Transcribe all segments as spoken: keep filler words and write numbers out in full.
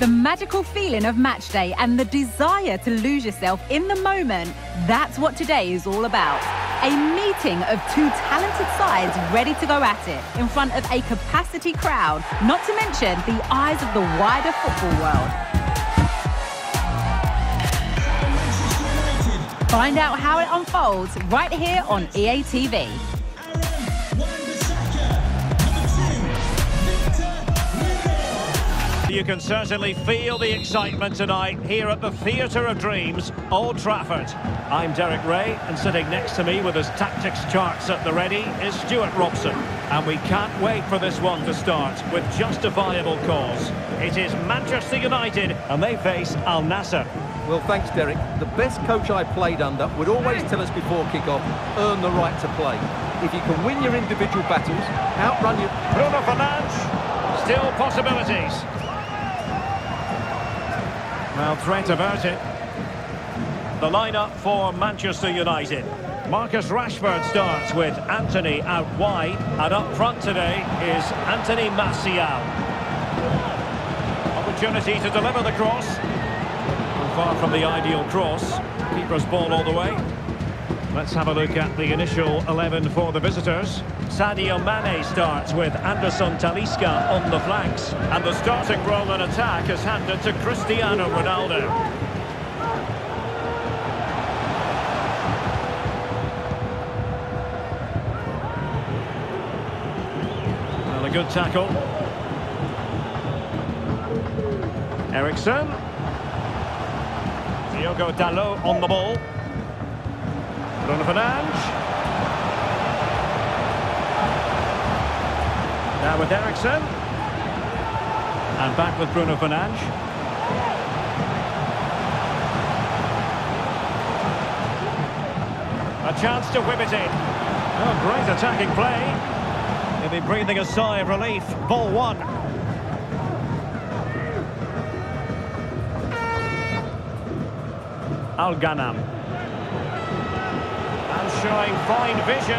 The magical feeling of match day and the desire to lose yourself in the moment, that's what today is all about. A meeting of two talented sides ready to go at it in front of a capacity crowd, not to mention the eyes of the wider football world. Find out how it unfolds right here on E A T V. You can certainly feel the excitement tonight here at the Theatre of Dreams, Old Trafford. I'm Derek Ray, and sitting next to me with his tactics charts at the ready is Stuart Robson. And we can't wait for this one to start with justifiable cause. It is Manchester United, and they face Al Nassr. Well, thanks, Derek. The best coach I played under would always tell us before kick-off, earn the right to play. If you can win your individual battles, outrun your... Bruno Fernandes, still possibilities. Well, threat about it. The lineup for Manchester United. Marcus Rashford starts with Anthony out wide, and up front today is Anthony Martial. Opportunity to deliver the cross. Far from the ideal cross. Keeper's ball all the way. Let's have a look at the initial eleven for the visitors. Sadio Mane starts with Anderson Talisca on the flanks. And the starting role in attack is handed to Cristiano Ronaldo. And a good tackle. Eriksen. Diogo Dalot on the ball. Bruno Fernandes. Now with Eriksen. And back with Bruno Fernandes. A chance to whip it in. Oh, great attacking play. He'll be breathing a sigh of relief. Ball one. Al Ghanam. Showing fine vision.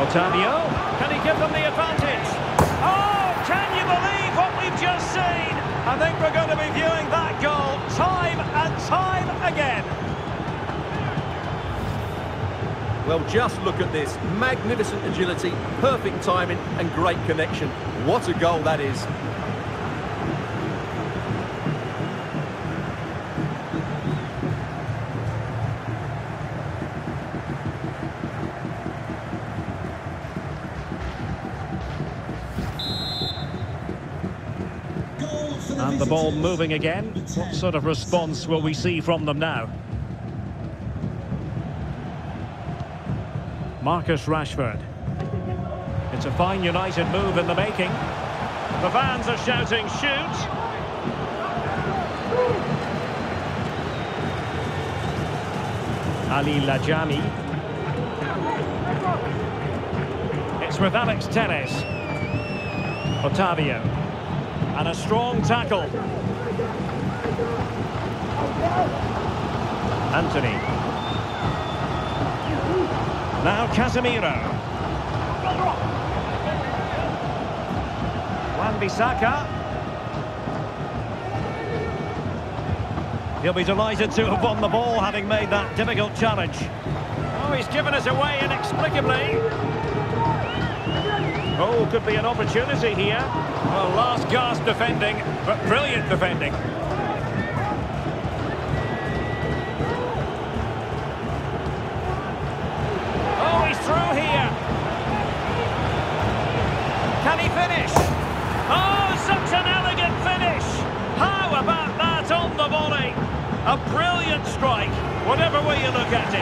Otávio, can he give them the advantage? Oh, can you believe what we've just seen? I think we're going to be viewing that goal time and time again. Well, just look at this. Magnificent agility, perfect timing and great connection. What a goal that is. And the ball moving again. What sort of response will we see from them now? Marcus Rashford. It's a fine United move in the making. The fans are shouting, shoot! Ali Lajami. It's with Alex Telles. Otávio. And a strong tackle. Anthony. Now Casemiro. Wan-Bissaka. He'll be delighted to have won the ball, having made that difficult challenge. Oh, he's given us away inexplicably. Oh, could be an opportunity here. Well, last gasp defending, but brilliant defending. Oh, he's through here. Can he finish? Oh, such an elegant finish. How about that on the volley? A brilliant strike, whatever way you look at it.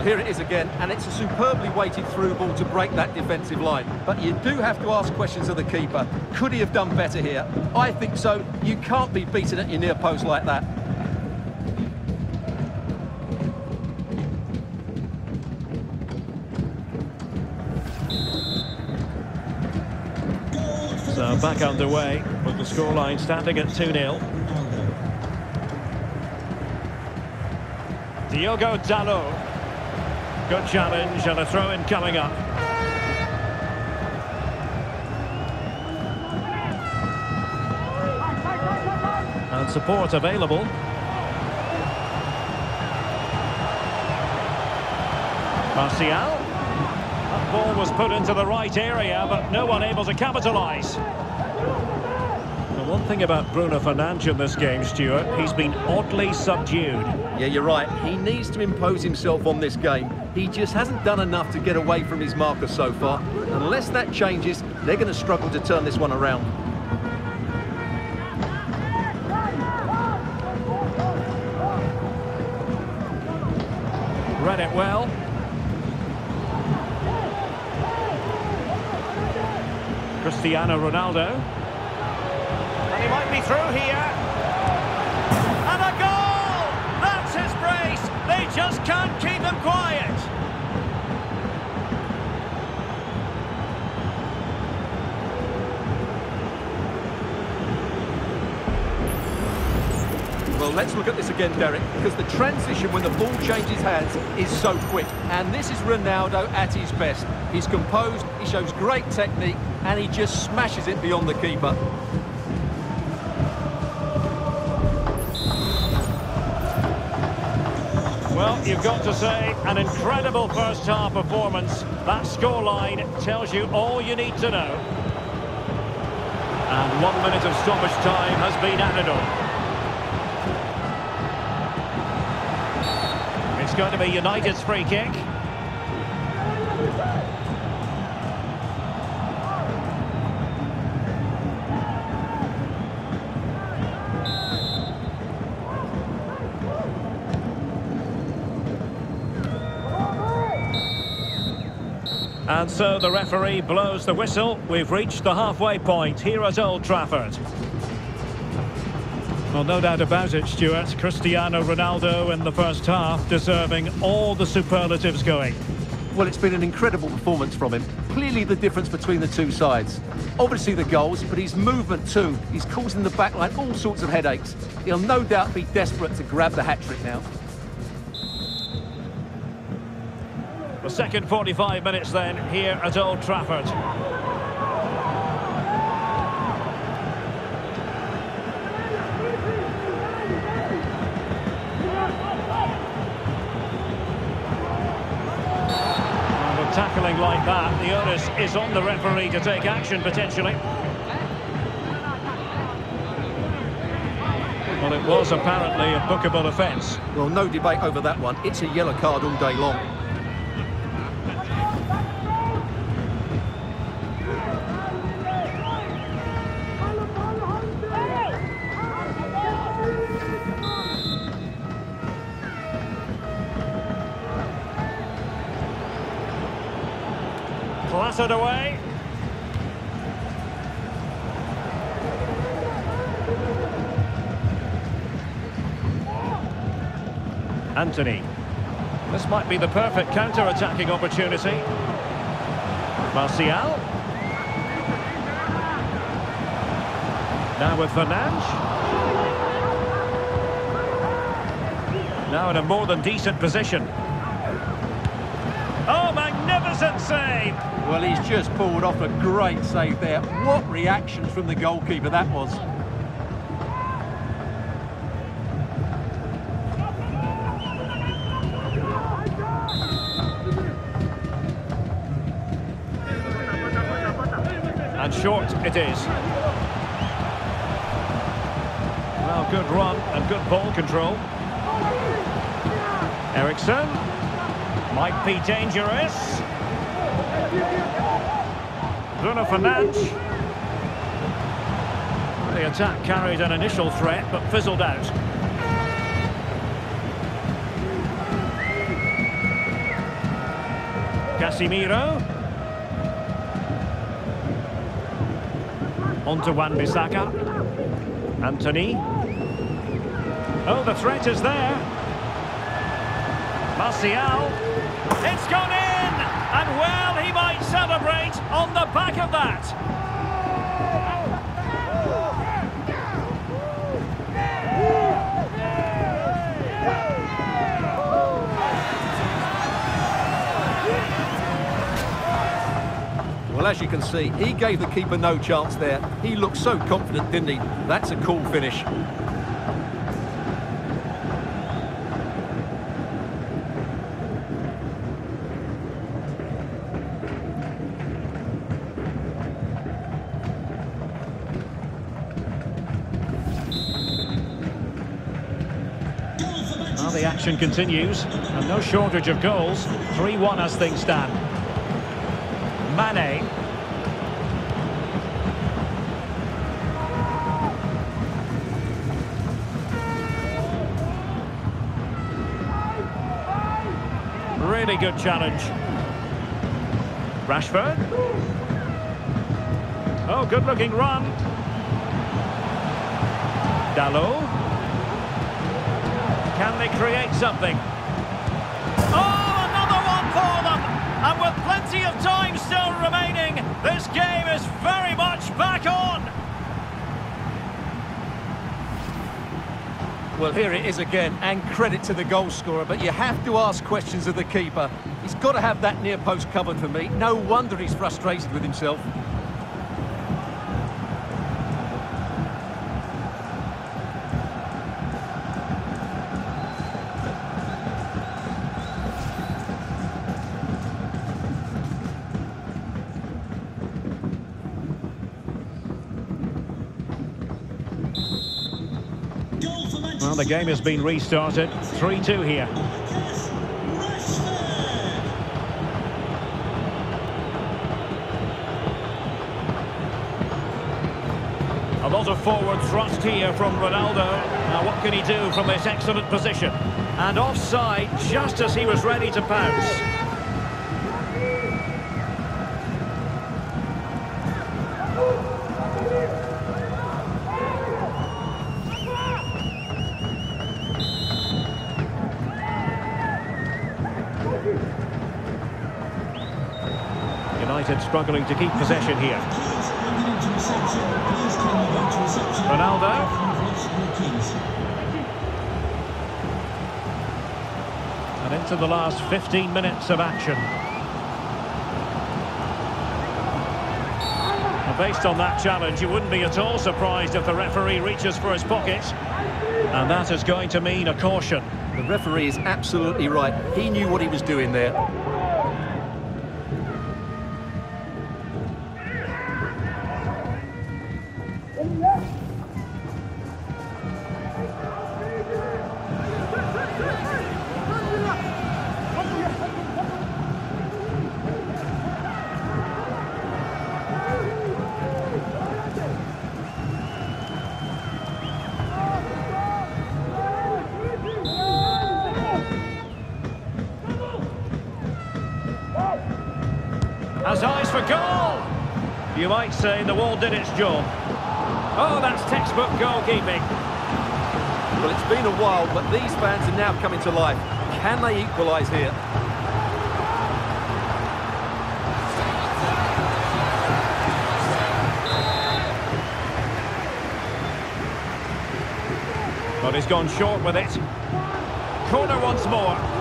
Here it is again, and it's a superbly weighted through ball to break that defensive line. But you do have to ask questions of the keeper. Could he have done better here? I think so. You can't be beaten at your near post like that. are back underway with the scoreline standing at two nil. Diogo Dalot. Good challenge and a throw-in coming up. And support available. Martial. That ball was put into the right area, but no one able to capitalise. The one thing about Bruno Fernandes in this game, Stuart, he's been oddly subdued. Yeah, you're right. He needs to impose himself on this game. He just hasn't done enough to get away from his marker so far. Unless that changes, they're going to struggle to turn this one around. Read it well. Cristiano Ronaldo, and he might be through here, and a goal! That's his brace! They just can't keep him quiet! Well, let's look at this again, Derek, because the transition when the ball changes hands is so quick, and this is Ronaldo at his best. He's composed, he shows great technique, and he just smashes it beyond the keeper. Well, you've got to say, an incredible first-half performance. That scoreline tells you all you need to know. And one minute of stoppage time has been added on. It's going to be United's free kick. And so the referee blows the whistle. We've reached the halfway point here at Old Trafford. Well, no doubt about it, Stuart. Cristiano Ronaldo in the first half, deserving all the superlatives going. Well, it's been an incredible performance from him. Clearly the difference between the two sides. Obviously the goals, but his movement too. He's causing the backline all sorts of headaches. He'll no doubt be desperate to grab the hat-trick now. The second forty-five minutes then, here at Old Trafford. And with tackling like that, the onus is on the referee to take action, potentially. Well, it was apparently a bookable offence. Well, no debate over that one. It's a yellow card all day long. It away. Anthony. This might be the perfect counter-attacking opportunity. Martial. Now with Fernandes. Now in a more than decent position. Oh, magnificent save! Well, he's just pulled off a great save there. What reaction from the goalkeeper that was. And short it is. Well, good run and good ball control. Eriksen. Might be dangerous. Bruno Fernandes. The attack carried an initial threat, but fizzled out. Casemiro. Onto Wan-Bissaka. Anthony. Oh, the threat is there. Martial. It's gone in, and well, he might celebrate on the back of that. Well, as you can see, he gave the keeper no chance there. He looked so confident, didn't he? That's a cool finish. The action continues, and no shortage of goals. three one as things stand. Mane. Really good challenge. Rashford. Oh, good-looking run. Dalot. Can they create something? Oh, another one for them! And with plenty of time still remaining, this game is very much back on! Well, here it is again, and credit to the goalscorer, but you have to ask questions of the keeper. He's got to have that near post covered for me. No wonder he's frustrated with himself. Well, the game has been restarted. three two here. A lot of forward thrust here from Ronaldo. Now, what can he do from this excellent position? And offside just as he was ready to pounce. United struggling to keep possession here. Ronaldo. And into the last fifteen minutes of action. And based on that challenge, you wouldn't be at all surprised if the referee reaches for his pocket. And that is going to mean a caution. The referee is absolutely right. He knew what he was doing there. Has eyes for goal! You might say the wall did its job. Oh, that's textbook goalkeeping. Well, it's been a while, but these fans are now coming to life. Can they equalise here? But he's gone short with it. Corner once more.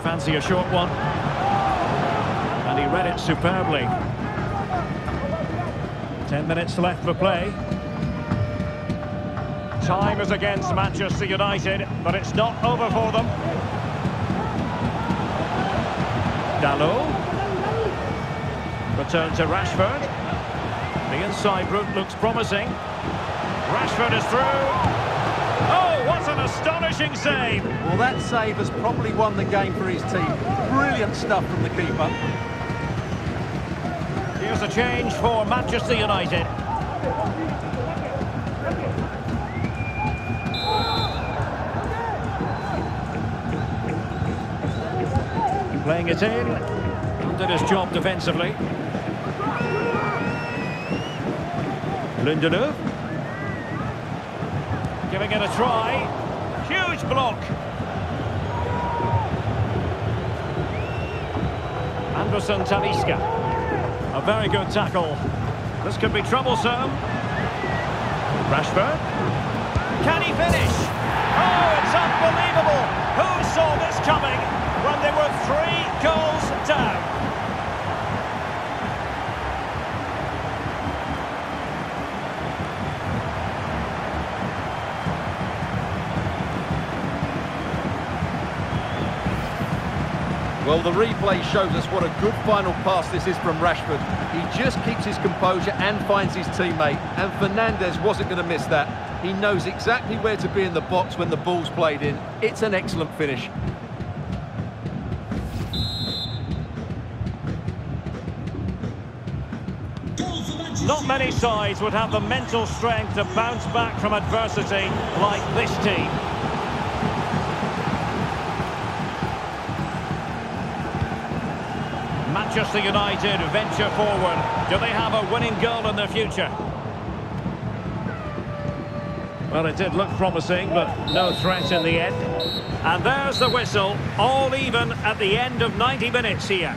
Fancy a short one, and he read it superbly. Ten minutes left for play. Time is against Manchester United, but it's not over for them. Dalot. Return to Rashford. The inside route looks promising. Rashford is through. Oh, what an astonishing save! Well, that save has probably won the game for his team. Brilliant stuff from the keeper. Here's a change for Manchester United. Playing it in. Did his job defensively. Lindelof. Giving it a try. Huge block. Anderson Talisca. A very good tackle. This could be troublesome. Rashford. Can he finish? Oh, it's unbelievable. Who saw this coming when they were three goals down? Well, the replay shows us what a good final pass this is from Rashford. He just keeps his composure and finds his teammate. And Fernandes wasn't going to miss that. He knows exactly where to be in the box when the ball's played in. It's an excellent finish. Not many sides would have the mental strength to bounce back from adversity like this team. Manchester United venture forward. Do they have a winning goal in the future? Well, it did look promising, but no threat in the end. And there's the whistle, all even at the end of ninety minutes here.